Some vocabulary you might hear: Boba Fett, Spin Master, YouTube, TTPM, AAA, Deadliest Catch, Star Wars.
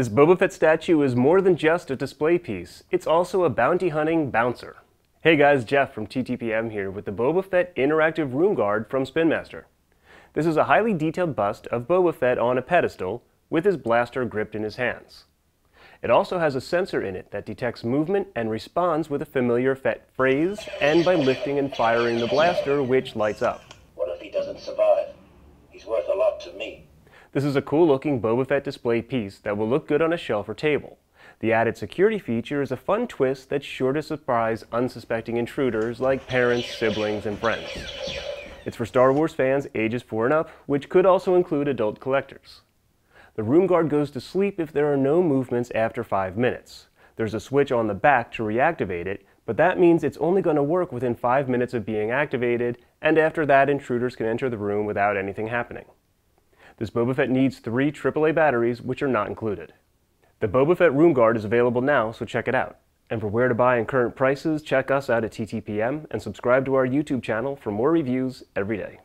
This Boba Fett statue is more than just a display piece, it's also a bounty hunting bouncer. Hey guys, Jeff from TTPM here with the Boba Fett interactive room guard from Spin Master. This is a highly detailed bust of Boba Fett on a pedestal with his blaster gripped in his hands. It also has a sensor in it that detects movement and responds with a familiar Fett phrase and by lifting and firing the blaster, which lights up. What if he doesn't survive? He's worth a lot to me. This is a cool-looking Boba Fett display piece that will look good on a shelf or table. The added security feature is a fun twist that's sure to surprise unsuspecting intruders like parents, siblings, and friends. It's for Star Wars fans ages 4 and up, which could also include adult collectors. The room guard goes to sleep if there are no movements after 5 minutes. There's a switch on the back to reactivate it, but that means it's only going to work within 5 minutes of being activated, and after that intruders can enter the room without anything happening. This Boba Fett needs 3 AAA batteries, which are not included. The Boba Fett room guard is available now, so check it out. And for where to buy and current prices, check us out at TTPM and subscribe to our YouTube channel for more reviews every day.